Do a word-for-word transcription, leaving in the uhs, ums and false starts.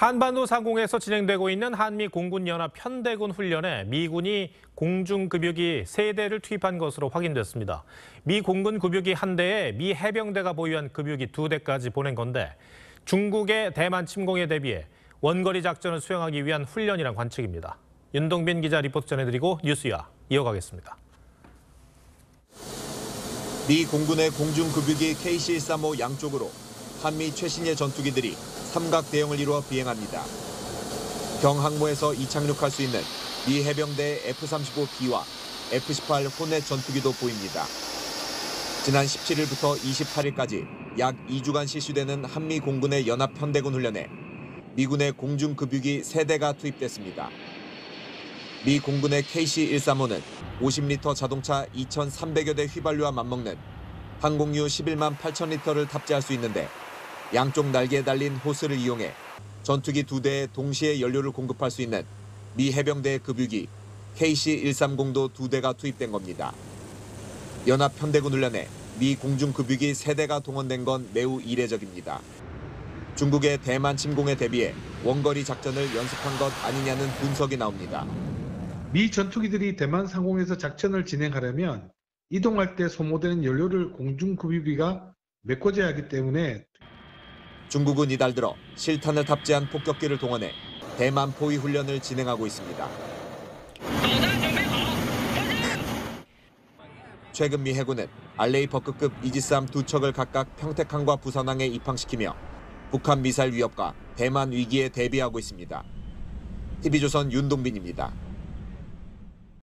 한반도 상공에서 진행되고 있는 한미 공군연합 편대군 훈련에 미군이 공중급유기 세 대를 투입한 것으로 확인됐습니다. 미 공군 급유기 한 대에 미 해병대가 보유한 급유기 두 대까지 보낸 건데 중국의 대만 침공에 대비해 원거리 작전을 수행하기 위한 훈련이란 관측입니다. 윤동빈 기자 리포트 전해드리고 뉴스야 이어가겠습니다. 미 공군의 공중급유기 케이씨 백삼십오 양쪽으로 한미 최신의 전투기들이 삼각 대형을 이루어 비행합니다. 경항모에서 이착륙할 수 있는 미 해병대의 에프 삼십오 비와 에프 십팔 호넷 전투기도 보입니다. 지난 십칠일부터 이십팔일까지 약 이 주간 실시되는 한미 공군의 연합 편대군 훈련에 미군의 공중급유기 세 대가 투입됐습니다. 미 공군의 케이씨 백삼십오는 오십 리터 자동차 이천삼백여 대 휘발유와 맞먹는 항공유 십일만 팔천 리터를 탑재할 수 있는데 양쪽 날개에 달린 호스를 이용해 전투기 두 대에 동시에 연료를 공급할 수 있는 미 해병대의 급유기 케이씨 백삼십도 두 대가 투입된 겁니다. 연합 편대군 훈련에 미 공중 급유기 세 대가 동원된 건 매우 이례적입니다. 중국의 대만 침공에 대비해 원거리 작전을 연습한 것 아니냐는 분석이 나옵니다. 미 전투기들이 대만 상공에서 작전을 진행하려면 이동할 때 소모되는 연료를 공중 급유기가 메꿔줘야 하기 때문에 중국은 이달 들어 실탄을 탑재한 폭격기를 동원해 대만 포위 훈련을 진행하고 있습니다. 최근 미 해군은 알레이 버크급 이지스함 두 척을 각각 평택항과 부산항에 입항시키며 북한 미사일 위협과 대만 위기에 대비하고 있습니다. 티비조선 윤동빈입니다.